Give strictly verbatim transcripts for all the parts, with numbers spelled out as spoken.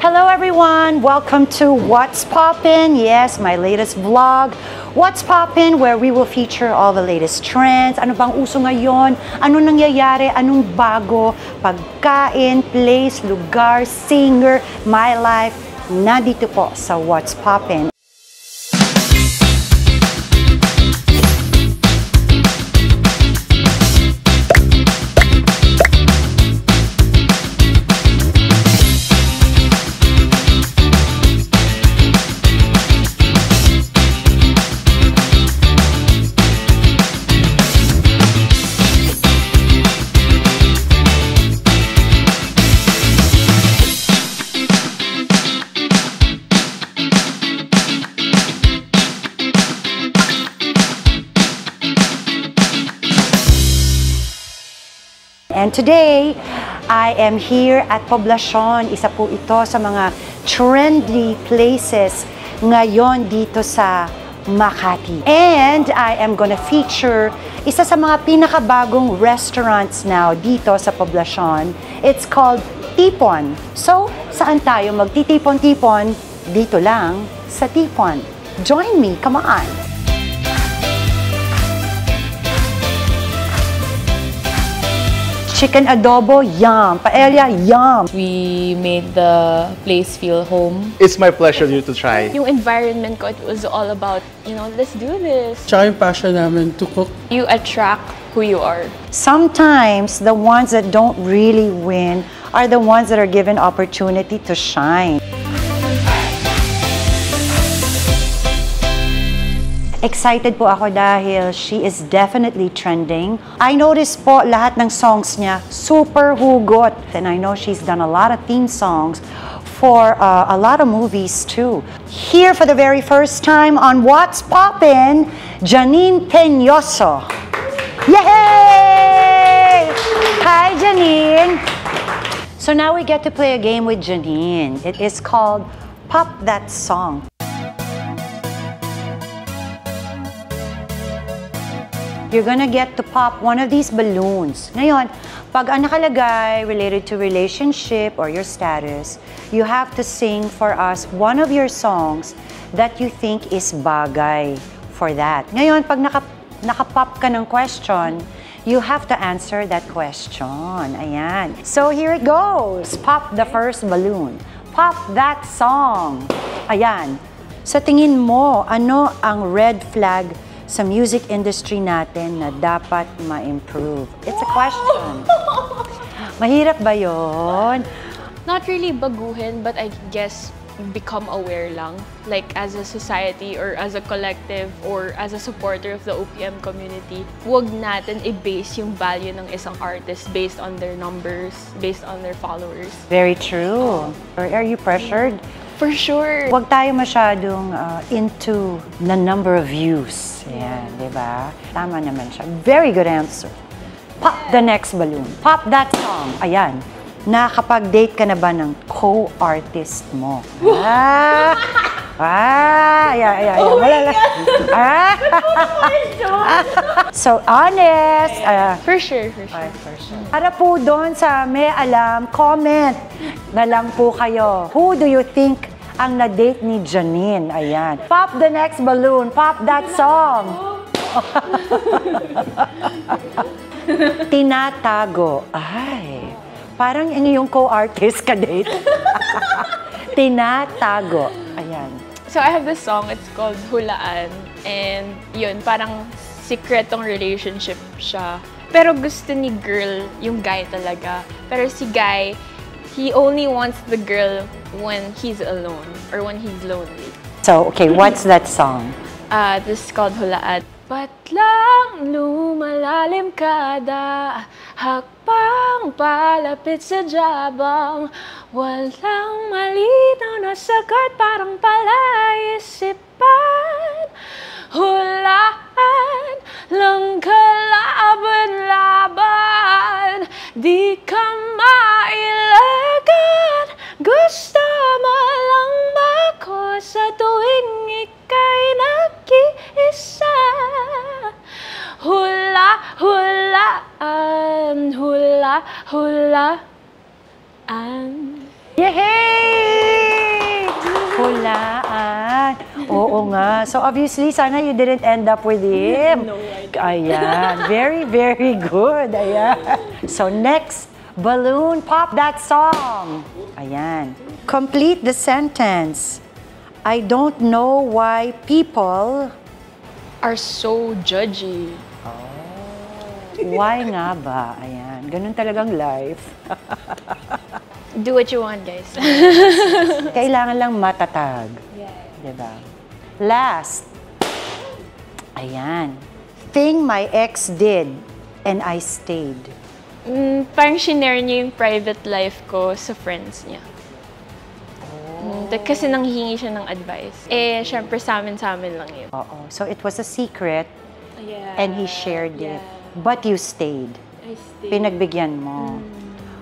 Hello everyone, welcome to What's Poppin', yes, my latest vlog. What's Poppin', where we will feature all the latest trends. Ano bang uso ngayon? Ano nangyayari? Anong bago? Pagkain, place, lugar, singer, my life. Nandito po sa What's Poppin'. And today, I am here at Poblacion. Isa po ito sa mga trendy places ngayon dito sa Makati. And I am gonna feature isa sa mga pinakabagong restaurants now dito sa Poblacion. It's called Tipon. So, saan tayo magtitipon-tipon? Dito lang sa Tipon. Join me, come on! Chicken adobo, yum. Paella, yum. We made the place feel home. It's my pleasure you to try. Yung environment ko, it was all about, you know, let's do this. Tsaka yung passion namin to cook. You attract who you are. Sometimes the ones that don't really win are the ones that are given opportunity to shine. Excited po ako dahil she is definitely trending. I noticed po lahat ng songs niya, super hugot. And I know she's done a lot of theme songs for uh, a lot of movies too. Here for the very first time on What's Poppin', Janine Teñoso. Yay! Hi, Janine! So now we get to play a game with Janine. It is called Pop That Song. You're gonna get to pop one of these balloons. Ngayon, pag nakalagay related to relationship or your status, you have to sing for us one of your songs that you think is bagay for that. Ngayon, pag naka, nakapop ka ng question, you have to answer that question. Ayan. So here it goes. Pop the first balloon. Pop that song. Ayan. Sa tingin mo, ano ang red flag sa music industry natin na dapat ma-improve? It's a question. Mahirap ba yun? Not really baguhin, but I guess become aware lang. Like as a society or as a collective or as a supporter of the O P M community, huwag natin i-base yung value ng isang artist based on their numbers, based on their followers. Very true. Um, Are you pressured? For sure. Huwag tayo masyadong uh, into the number of views. Yeah, di ba? Tama naman siya. Very good answer. Pop the next balloon. Pop that song. Ayan. Nakapag-date ka na ba ng co-artist mo? Ah! Ah! Ayan, ayan, ayan. Oh malala. Ah! So honest! Uh, for sure, for sure. For sure. Para po doon sa may alam, comment na lang po kayo. Who do you think ang na-date ni Janine? Ayan. Pop the next balloon. Pop that song. Tinatago. Ay. Parang yung co-artist ka date. Tinatago. Ayan. So I have this song. It's called Hulaan. And yun, parang sikretong relationship siya. Pero gusto ni girl yung guy talaga. Pero si guy, he only wants the girl when he's alone or when he's lonely. So, okay, what's that song? Uh, this is called Hulaan. Patlang lumalalim kada, hakbang palapit sa jabang, walang malinaw na sagot parang palaisipan. Hulaan lang kalaban-laban, di ka mailagan, gusto mo lang ako sa tuwing ika'y nag-iisa. Hula, hulaan, hula, hulaan. Yehey! Hulaan. Oo nga. So obviously, sana you didn't end up with him. No, I didn't. Ayan. Very, very good. Ayan. So next, balloon pop that song. Ayan. Complete the sentence. I don't know why people are so judgy. Why nga ba? Ayan. Ganun talagang life. Do what you want, guys. Kailangan lang matatag. Yeah. Diba? Last. Ayan. Thing my ex did and I stayed. Mm, parang shinare niya yung private life ko sa friends niya. Oh. Mm, kasi nanghingi siya ng advice. Eh, syempre sa amin, sa amin lang yun. Oo. So it was a secret, yeah, and he shared, yeah, it. But you stayed. I stayed. Pinagbigyan mo. Mm.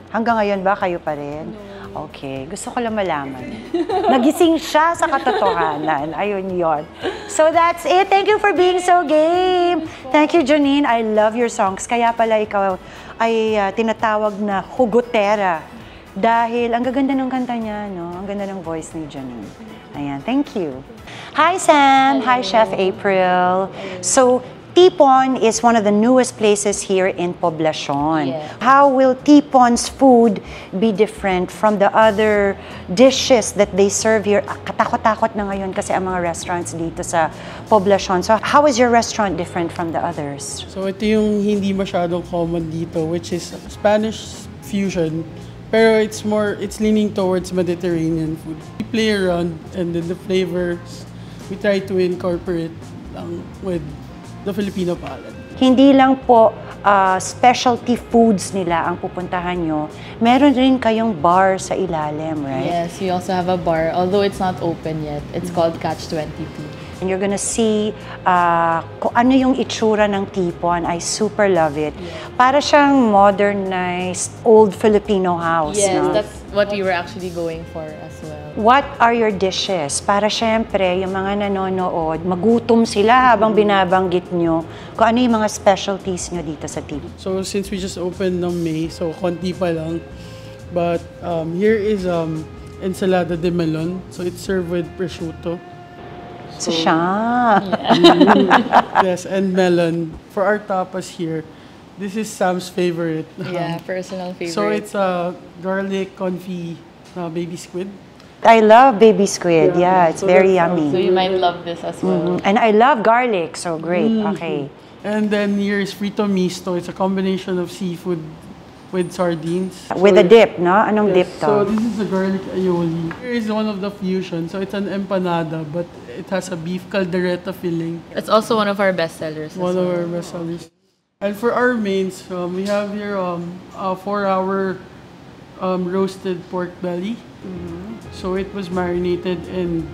Hanggang ngayon ba kayo pa rin? No. Okay. Gusto ko lang malaman. Nagising siya sa katotohanan. Ayun yon. So that's it. Thank you for being so game. Thank you, Janine. I love your songs. Kaya pala ikaw ay uh, tinatawag na hugotera. Dahil ang gaganda ng kanta niya, no? Ang ganda ng voice ni Janine. Ayan. Thank you. Hi, Sam. Hello. Hi, Chef April. Hello. So, Tipon is one of the newest places here in Poblacion. Yeah. How will Tipon's food be different from the other dishes that they serve here? Katakot-takot na ngayon kasi ang mga restaurants dito sa Poblacion. So how is your restaurant different from the others? So ito yung hindi masyadong common dito, which is Spanish fusion. Pero it's more, it's leaning towards Mediterranean food. We play around and then the flavors, we try to incorporate um, with the Filipino palate. Hindi lang po uh, specialty foods nila ang pupuntahan nyo. Meron rin kayong bar sa ilalim, right? Yes, we also have a bar, although it's not open yet. It's called Catch Twenty Two. And you're gonna see uh, kung ano yung itsura ng Tipon. I super love it. Yeah. Para siyang modernized old Filipino house. Yes, no? That's what we were actually going for as well. What are your dishes? Para syempre, yung mga nanonood, magutom sila habang binabanggit nyo kung ano yung mga specialties nyo dito sa Tipon. So since we just opened ng May, so konti pa lang. But um, here is um, ensalada de melon. So it's served with prosciutto. So, yeah. Yes, and melon. For our tapas here, this is Sam's favorite. Yeah, personal favorite. So it's a garlic confit uh, baby squid. I love baby squid. Yeah, yeah, it's so very yummy. So you might love this as well. Mm-hmm. And I love garlic, so great. Mm-hmm. Okay. And then here is frito misto. It's a combination of seafood with sardines. With so a dip, no? Anong yes, dip to? So this is a garlic aioli. Here is one of the fusion. So it's an empanada, but it has a beef caldereta filling. It's also one of our best sellers. One well. of our best sellers. And for our mains, um, we have here um, a four-hour um, roasted pork belly. Mm-hmm. So it was marinated in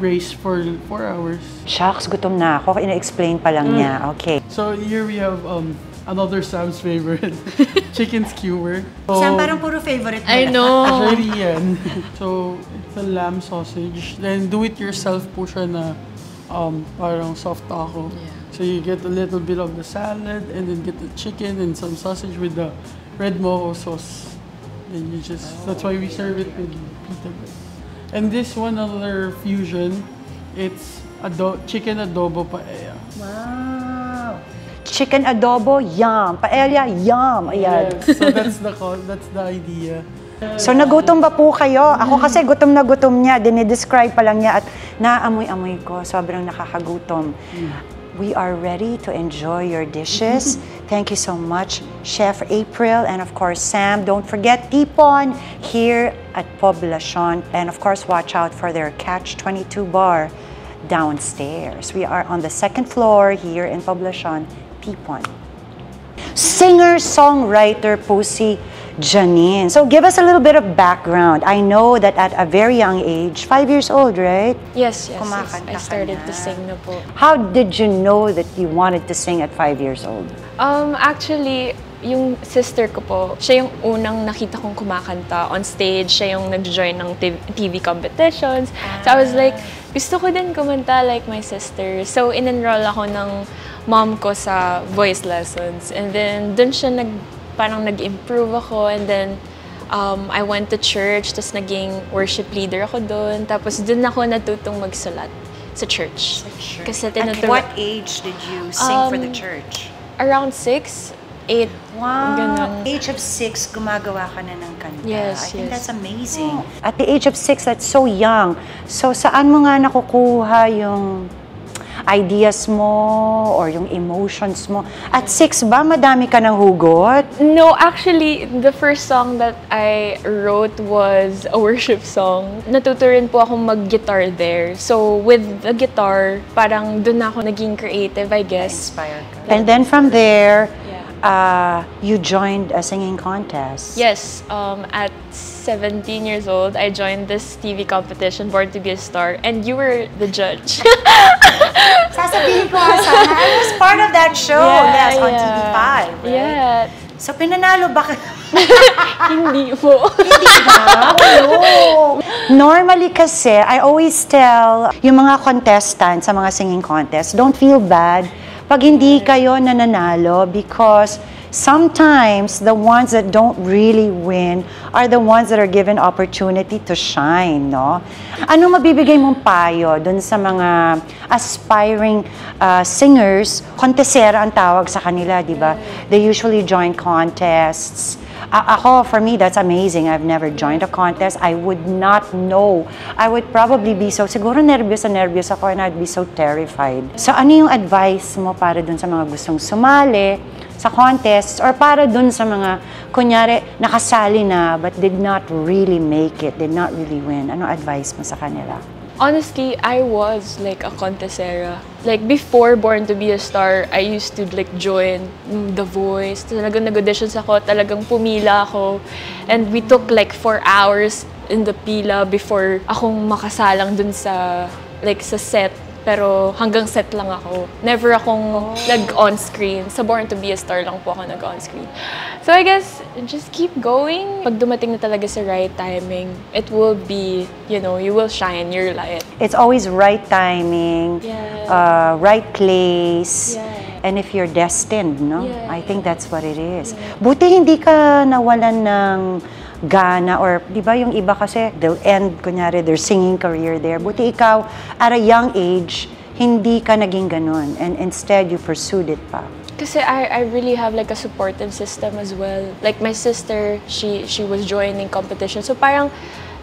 braised for four hours. Shucks, gutom na ako. Ina-explain pa lang mm. niya. Okay. So here we have um, another Sam's favorite, chicken skewer. So, Sam, parang puro favorite mo. I know. Actually, yan. So, it's a lamb sausage. Then, do-it-yourself po siya na um, parang soft taco. Yeah. So, you get a little bit of the salad, and then get the chicken and some sausage with the red mojo sauce. And you just, oh, that's why we serve it with pita bread. And this one, another fusion, it's ado chicken adobo paella. Wow. Chicken adobo, yum. Paella, yum. Ayan. Yes, so that's the call, that's the idea. So nagutom ba po kayo? Ako kasi gutom na gutom niya. Dinidescribe pa lang niya at naamoy-amoy ko. Sobrang nakakagutom. We are ready to enjoy your dishes. Thank you so much, Chef April, and of course, Sam. Don't forget Tipon here at Poblacion. And of course, watch out for their Catch twenty-two bar downstairs. We are on the second floor here in Poblacion. Tipon. Singer-songwriter po si Janine. So give us a little bit of background. I know that at a very young age, five years old, right? Yes, yes. yes. I started na. to sing na po. How did you know that you wanted to sing at five years old? Um, actually, yung sister ko po, siya yung unang nakita kong kumakanta on stage. Siya yung nag-join ng T V competitions. Ah. So I was like, gusto ko din kumanta like my sister. So in-enroll ako ng mom ko sa voice lessons. And then, dun siya nag, parang nag-improve ako. And then, Um, I went to church, tapos naging worship leader ako doon. Tapos doon ako natutong magsulat sa church. Sure. Kasi at what age did you sing um, for the church? Around six, eight. Wow! Ganun. Age of six, gumagawa ka na ng kanta. Yes, I yes. think that's amazing. Oh. At the age of six, that's so young. So saan mo nga nakukuha yung ideas mo or yung emotions mo? At six ba, madami ka ng hugot? No, actually, the first song that I wrote was a worship song. Natuto rin po akong mag-guitar there. So, with the guitar, parang dun ako naging creative, I guess. Inspired ka. And then from there, yeah. uh, you joined a singing contest. Yes. Um, at seventeen years old, I joined this T V competition, Born to be a Star, and you were the judge. Sasabihin ko, I was part of that show. Yeah, yes, on yeah. T V five. Right? Yeah. So, pinanalo ba? Hindi po. Hindi ba? Oh, no. Normally kasi, I always tell yung mga contestants sa mga singing contest, don't feel bad pag hindi kayo nananalo because sometimes the ones that don't really win are the ones that are given opportunity to shine, no? Ano mabibigay mong payo dun sa mga aspiring uh, singers? Contesera ang tawag sa kanila, di ba? They usually join contests. Uh, ako, for me, that's amazing. I've never joined a contest. I would not know. I would probably be so, siguro nervous na nervous ako and I'd be so terrified. So ano yung advice mo para dun sa mga gustong sumali sa contests or para dun sa mga, kunyari, nakasali na but did not really make it, did not really win? Ano advice mo sa kanila? Honestly, I was like a contestera. Like before Born to be a Star, I used to like join The Voice. Talagang nag-auditions ako, talagang pumila ako. And we took like four hours in the pila before akong makasalang dun sa, like sa set. Pero hanggang set lang ako. Never akong oh. nag-on-screen. Sa Born to be a Star lang po ako nag-on-screen. So I guess, just keep going. Pag dumating na talaga sa right timing, it will be, you know, you will shine your light. It's always right timing, yeah. uh, right place, yeah. and if you're destined, no? Yeah. I think that's what it is. Yeah. Buti hindi ka nawalan ng Ghana or, di ba yung iba kasi, they'll end, kunyari, their singing career there. Buti ikaw, at a young age, hindi ka naging ganun. And instead, you pursued it pa. Kasi I, I really have like a supportive system as well. Like my sister, she, she was joining competition. So parang,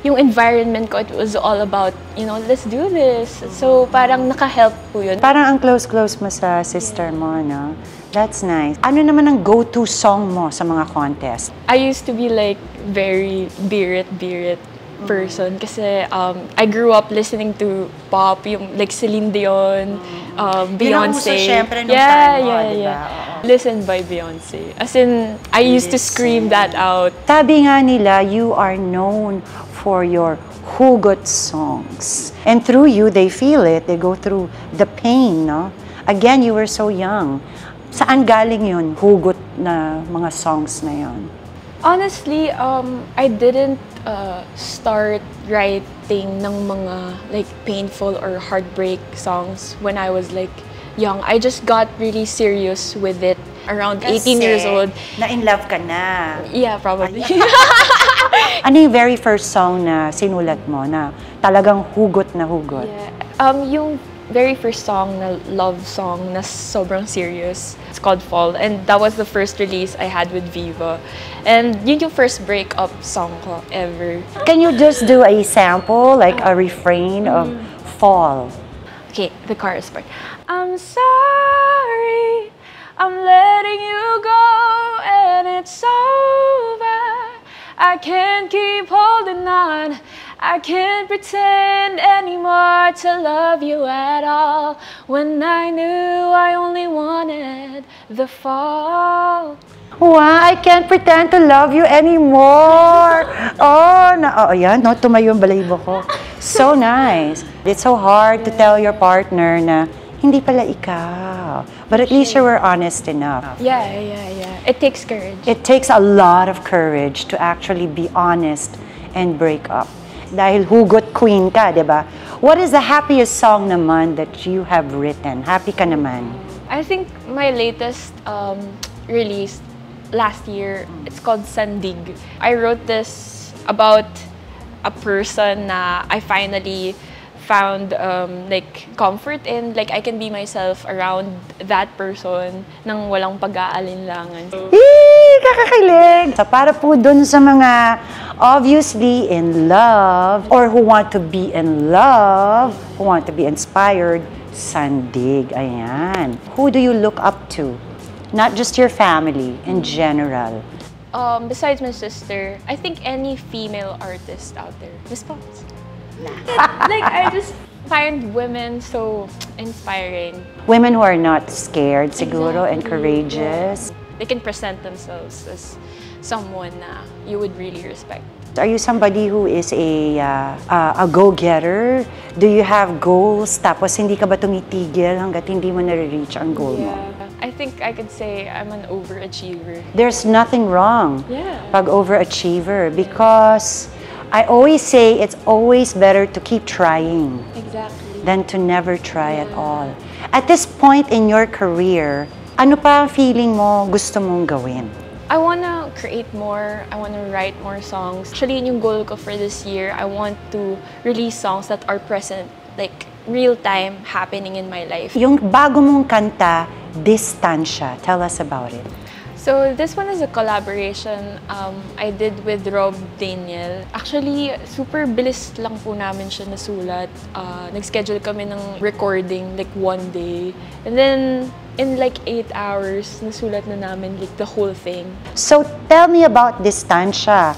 yung environment ko, it was all about, you know, let's do this. So parang naka-help po yun. Parang ang close-close mo sa sister mo, no? That's nice. Ano naman ang go-to song mo sa mga contest? I used to be like very birit birit person kasi um, I grew up listening to pop, yung like Celine Dion, um, Beyonce. Syempre, nung yeah, time, yeah, oh, yeah. Oh. Listen by Beyonce. As in, I used to scream that out. Sabi nga nila, you are known for your hugot songs. And through you, they feel it. They go through the pain, no? Again, you were so young. Saan galing yun, hugot na mga songs na yun? Honestly, um, I didn't uh, start writing ng mga like painful or heartbreak songs when I was like young. I just got really serious with it around eighteen years old. Na in love ka na. Yeah, probably. Ano yung very first song na sinulat mo na talagang hugot na hugot? Yeah. Um, yung very first song, na love song, na sobrang serious. It's called Fall, and that was the first release I had with Viva. And yun yung first breakup song ko ever. Can you just do a sample, like a refrain of Fall? Okay, the chorus part. I'm sorry, I'm letting you go, and it's over. I can't keep holding on. I can't pretend anymore to love you at all when I knew I only wanted the fall. Wow, I can't pretend to love you anymore. Oh, na oh, ayan, no, tumayo yung balahibo ko. So nice. It's so hard to tell your partner na hindi pala ikaw. But at least you were honest enough. Yeah, yeah, yeah. It takes courage. It takes a lot of courage to actually be honest and break up. Dahil hugot queen ka, di ba? What is the happiest song naman that you have written? Happy ka naman? I think my latest um, release, last year. It's called Sandig. I wrote this about a person na I finally found um, like comfort in. Like I can be myself around that person nang walang pag-aalinlangan. So, kakakilig! So, para po dun sa mga obviously in love or who want to be in love, who want to be inspired, Sandig, ayan. Who do you look up to? Not just your family, in general. Um, besides my sister, I think any female artist out there. Miss Pops. Like, I just find women so inspiring. Women who are not scared, siguro, exactly. And courageous. Yeah. They can present themselves as someone uh, you would really respect. Are you somebody who is a, uh, uh, a go-getter? Do you have goals? Tapos hindi ka ba tumitigil hanggat hindi mo nare-reach ang goal yeah. mo? I think I could say I'm an overachiever. There's nothing wrong yeah. pag overachiever because I always say it's always better to keep trying exactly. than to never try yeah. at all. At this point in your career, ano pa ang feeling mo gusto mong gawin? I want to create more, I want to write more songs. Actually, yun yung goal ko for this year. I want to release songs that are present, like real-time happening in my life. Yung bago mong kanta, Distancia. Tell us about it. So this one is a collaboration um, I did with Rob Daniel. Actually, super bilis lang po namin siya nasulat. Uh, nag-schedule kami ng recording like one day. And then, in like eight hours, nasulat na namin like the whole thing. So tell me about Distancia.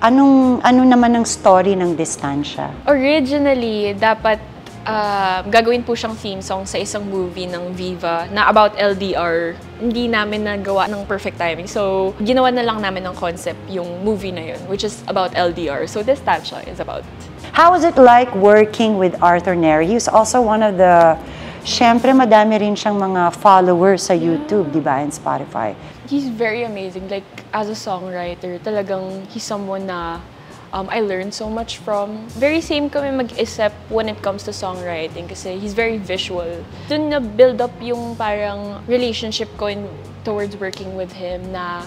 Anong, ano naman ang story ng Distancia? Originally, dapat Uh, gagawin po siyang theme song sa isang movie ng Viva na about L D R. Hindi namin nagawa ng perfect timing. So, ginawa na lang namin ng concept yung movie na yun, which is about L D R. So, Distancia is about it. How is it like working with Arthur Neri? He was also one of the... Siyempre, madami rin siyang mga followers sa YouTube, yeah. di ba? And Spotify. He's very amazing. Like, as a songwriter, talagang he's someone na... Um, I learned so much from. Very same kami mag-isip when it comes to songwriting kasi he's very visual. Dun na-build up yung parang relationship ko in, towards working with him na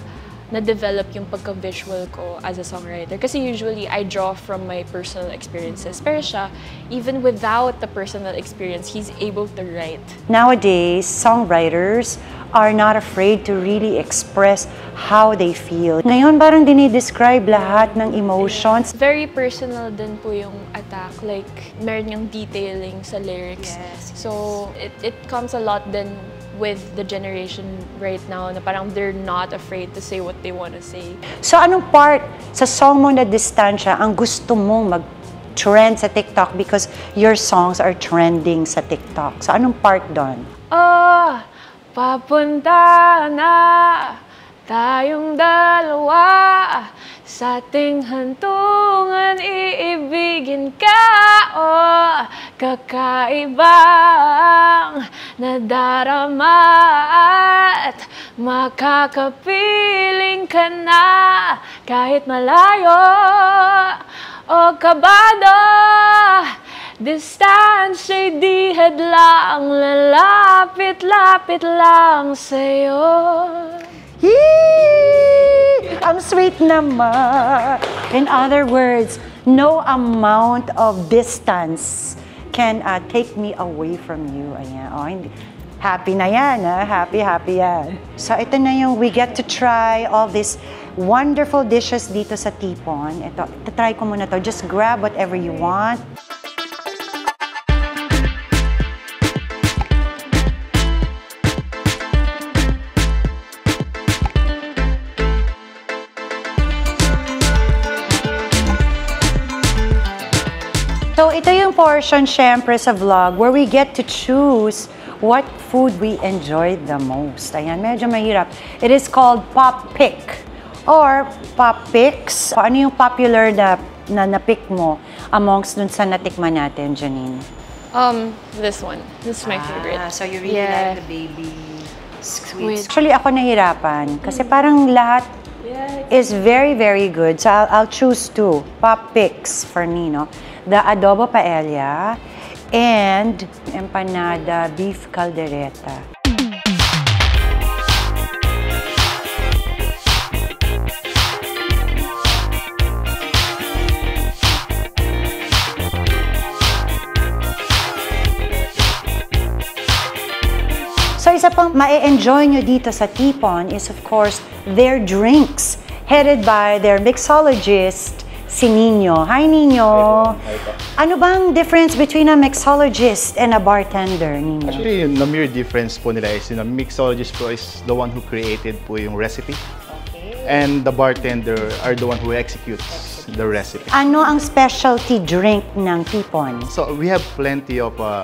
na-develop yung pagka-visual ko as a songwriter. Kasi usually, I draw from my personal experiences. Pero siya, even without the personal experience, he's able to write. Nowadays, songwriters are not afraid to really express how they feel. Ngayon, parang dinidescribe lahat ng emotions. Very personal din po yung attack. Like, meron yung detailing sa lyrics. Yes, yes. So, it, it comes a lot din with the generation right now na parang they're not afraid to say what they want to say. So, anong part sa song mo na Distancia ang gusto mong mag-trend sa TikTok because your songs are trending sa TikTok? So, anong part doon? Ah! Uh, Papunta na tayong dalawa sa ating hantungan, iibigin ka o oh, kakaibang nadarama at makakapiling ka na kahit malayo o oh, kabado. Distancia di hadlang, lalapit-lapit lang sa'yo. Yee! Ang sweet naman! In other words, no amount of distance can uh, take me away from you. Ayan. Oh, hindi. Happy na yan, ha? Happy, happy yan. So ito na yung we get to try all these wonderful dishes dito sa Tipon. Ito, try ko muna to. Just grab whatever you want. So, ito yung portion, syempre, sa vlog where we get to choose what food we enjoy the most. Ayan, medyo mahirap. It is called pop pick or pop picks. So, ano yung popular na, na na-pick mo amongst dun sa natikman natin, Janine? Um, this one. This is my ah, favorite. So, you really yeah. like the baby squid. Actually, ako nahirapan kasi parang lahat yeah, is very, very good. So, I'll, I'll choose two. Pop picks for me, no? The adobo paella and empanada beef caldereta. pang ma-enjoy nyo dito sa Tipon is of course their drinks, headed by their mixologist, si Nino. Hi, Nino. Hi, hi. Ano bang difference between a mixologist and a bartender, Nino? Actually, yung the mere difference po nila is, yung mixologist po is the one who created po yung recipe. Okay. And the bartender are the one who executes the recipe. Ano ang specialty drink ng Tipon? So, we have plenty of uh,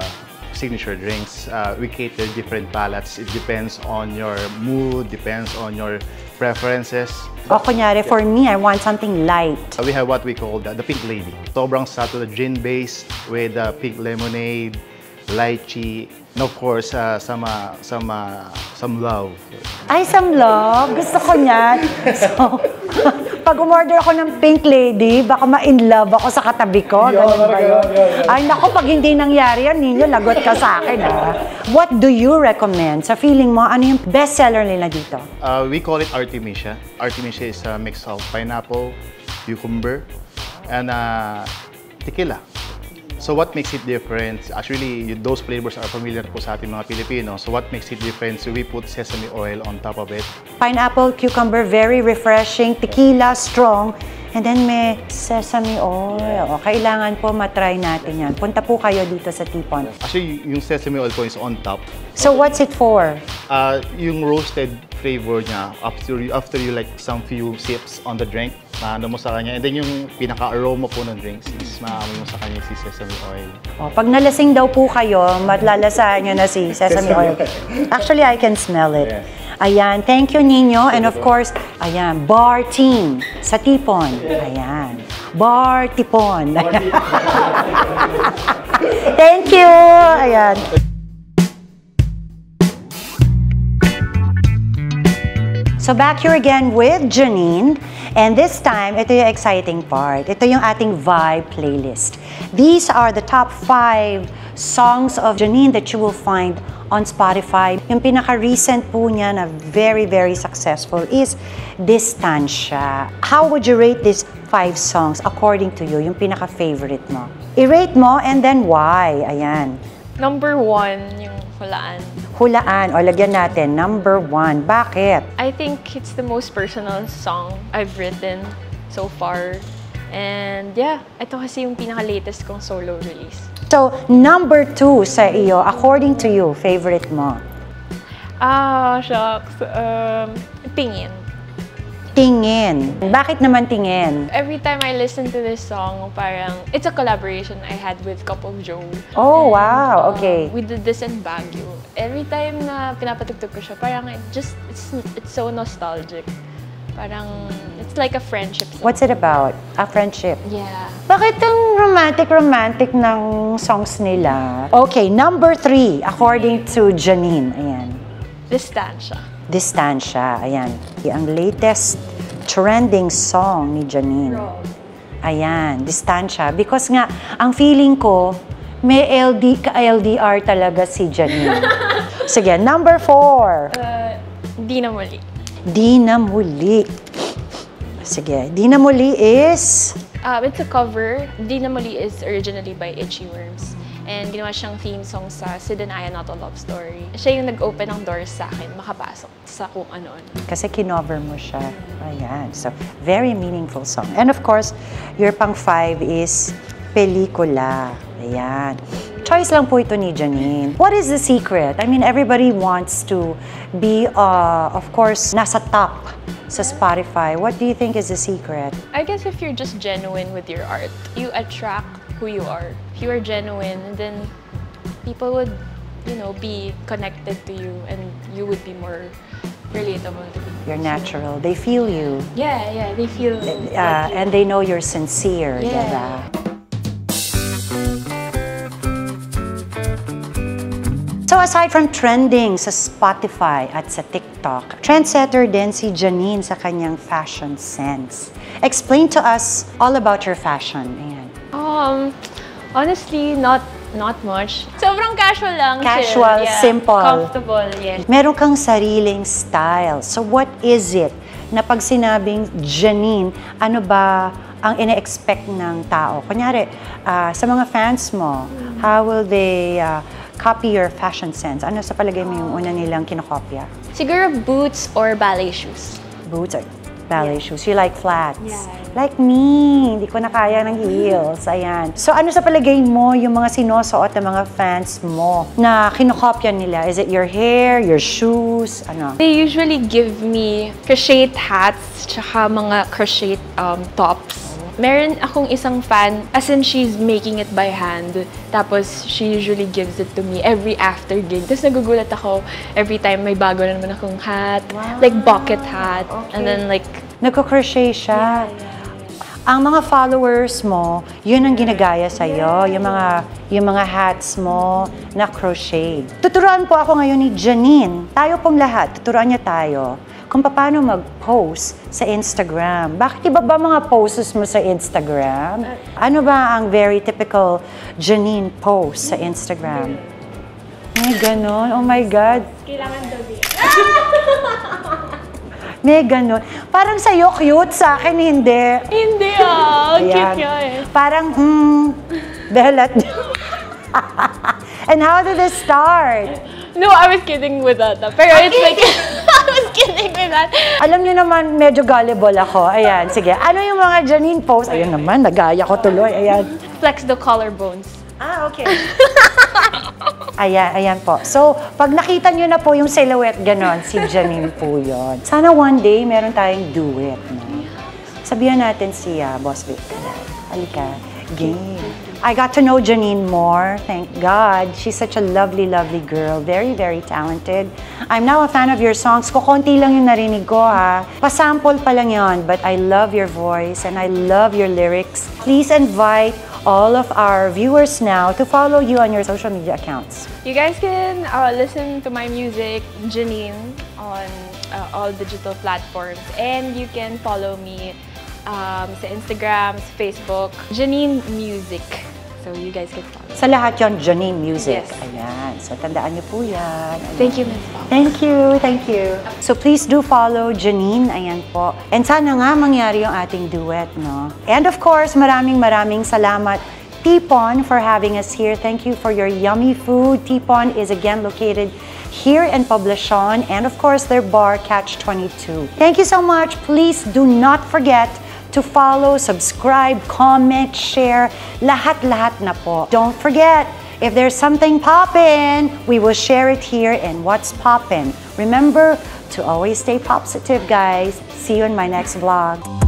signature drinks. Uh, we cater different palates. It depends on your mood, depends on your preferences. O, kunyari, for me, I want something light. We have what we call the, the Pink Lady. Sobrang subtle, gin-based with uh, pink lemonade, lychee, and of course, uh, some, uh, some, uh, some love. Ay, some love? Gusto ko niyan. So, pag umorder ako ng Pink Lady, baka ma-in-love ako sa katabi ko. Ganun ba yun? Ay, naku, pag hindi nangyari yan, Nino, lagot ka sa akin, ha? What do you recommend? Sa feeling mo, ano yung bestseller nila dito? Uh, we call it Artemisia. Artemisia is a mix of pineapple, cucumber, and uh, tequila. So what makes it different? Actually, those flavors are familiar po sa ating mga Pilipino. So what makes it different? So we put sesame oil on top of it. Pineapple, cucumber, very refreshing. Tequila, strong. And then may sesame oil. O, kailangan po matry natin yan. Punta po kayo dito sa Tipon. Actually, yung sesame oil po is on top. So what's it for? Uh, yung roasted flavor niya after you, after you like some few sips on the drink. Ano mo sa kanya. And then yung pinaka-aroma po ng drinks is maamoy mo sa kanya si sesame oil. Oh, pag nalasing daw po kayo, matlalasahan nyo na si sesame, sesame oil. Actually, I can smell it. Yes. Ayan, thank you, Nino. And of course, ayan, bar team sa Tipon. Ayan, bar Tipon. Ayan. Thank you. Ayan. So back here again with Janine, and this time, ito yung exciting part. Ito yung ating vibe playlist. These are the top five songs of Janine that you will find on Spotify. Yung pinaka-recent po niya na very, very successful is Distancia. How would you rate these five songs according to you, yung pinaka-favorite mo? I-rate mo and then why, ayan. Number one, yung Hulaan. Hulaan, o lagyan natin, number one. Bakit? I think it's the most personal song I've written so far. And yeah, ito kasi yung pinaka-latest kong solo release. So, number two sa iyo, according to you, favorite mo? Ah, shucks. Um, tingin. Tingin. Bakit naman tingin? Every time I listen to this song, parang it's a collaboration I had with Cup of Jo. Oh, and, wow. Okay. Um, we did this in Baguio. Every time na pinapatugtog ko siya, parang it just it's it's so nostalgic. Parang it's like a friendship song. What's it about? A friendship. Yeah. Bakit ang romantic romantic ng songs nila? Okay, number three according to Janine. Ayan. Distancia. Distancia, ayan. Ang latest trending song ni Janine. Ayan, Distancia. Because nga, ang feeling ko, may L D, ka-L D R talaga si Janine. Sige, number four. Uh, Dinamuli. Dinamuli. Sige, Dinamuli is? Uh, it's a cover. Dinamuli is originally by Itchy Worms. And ginawa siyang theme song sa Sudden Eye, Not a Love Story. Siya yung nag-open ng doors sa akin, makapasok sa kung ano-ano. Kasi kinover mo siya. Ayan. So, very meaningful song. And of course, your pang five is pelikula. Ayan. Choice lang po ito ni Janine. What is the secret? I mean, everybody wants to be, uh, of course, nasa top sa Spotify. What do you think is the secret? I guess if you're just genuine with your art, you attract who you are. If you are genuine, then people would, you know, be connected to you, and you would be more relatable to people. You're natural. They feel you. Yeah, yeah, they feel. Uh, like and they know you're sincere. Yeah. Diba? So aside from trending sa Spotify at sa TikTok, trendsetter din si Janine sa kanyang fashion sense. Explain to us all about your fashion. Ayan. Um, honestly, not not much. Sobrang casual lang. Casual, yeah. Simple. Comfortable, yes. Meron kang sariling style. So what is it na pag sinabing Janine, ano ba ang ina-expect ng tao? Kunyari, uh, sa mga fans mo, mm-hmm. How will they uh, copy your fashion sense? Ano sa palagay mo yung una nilang kinokopya? Siguro boots or ballet shoes. Boots or ballet yeah. shoes. You like flats. Yeah. Like me, hindi ko na kaya ng heels. Ayan. So ano sa palagay mo yung mga sinusuot ng mga fans mo na kinokopya nila? Is it your hair, your shoes, ano? They usually give me crocheted hats tsaka mga crocheted um, tops. Meron akong isang fan, as in she's making it by hand. Tapos she usually gives it to me every after gig. Tapos nagugulat ako every time may bago na naman akong hat. Wow. Like bucket hat. Okay. And then like... Nagko-crochet siya. Yeah, yeah. Ang mga followers mo, yun ang ginagaya sa'yo, yung mga, yung mga hats mo na crochet. Tuturuan po ako ngayon ni Janine. Tayo pong lahat, tuturuan niya tayo kung paano mag-post sa Instagram. Bakit iba ba mga posts mo sa Instagram? Ano ba ang very typical Janine post sa Instagram? May ganon? Oh my God. Kailangan dobi. May ganon. Parang sa'yo cute, sa akin hindi. Hindi ah. Cute nga eh. Parang, hmm, belat. And how did this start? No, I was kidding with that. Pero it's like... Kidding with that. Alam niyo naman, medyo gullible ako. Ayan, sige. Ano yung mga Janine posts? Ayan naman, nagaya ko tuloy. Ayan. Flex the collarbones. Ah, okay. Ayan, ayan po. So, pag nakita niyo na po yung silhouette, ganon, si Janine po yun. Sana one day, meron tayong duet. No? Sabihan natin si uh, Boss Vic. Halika. Game. I got to know Janine more, thank God. She's such a lovely, lovely girl. Very, very talented. I'm now a fan of your songs. Kukunti lang yung narinig ko, ha. Pasample pa lang yun, but I love your voice and I love your lyrics. Please invite all of our viewers now to follow you on your social media accounts. You guys can uh, listen to my music, Janine, on uh, all digital platforms. And you can follow me um, sa Instagram, sa Facebook, Janine Music. So you guys can follow. Sa lahat yon, Janine Music. Yes. Ayan. So tandaan niyo po yan. Ayan. Thank you, Miz Fox. Thank you, thank you. So please do follow Janine. Ayan po. And sana nga mangyari yung ating duet, no? And of course, maraming maraming salamat, Tipon, for having us here. Thank you for your yummy food. Tipon is again located here in Poblacion and of course their bar, Catch Twenty Two. Thank you so much. Please do not forget to follow, subscribe, comment, share, lahat-lahat na po. Don't forget, if there's something poppin', we will share it here in What's Poppin'. Remember to always stay positive, guys. See you in my next vlog.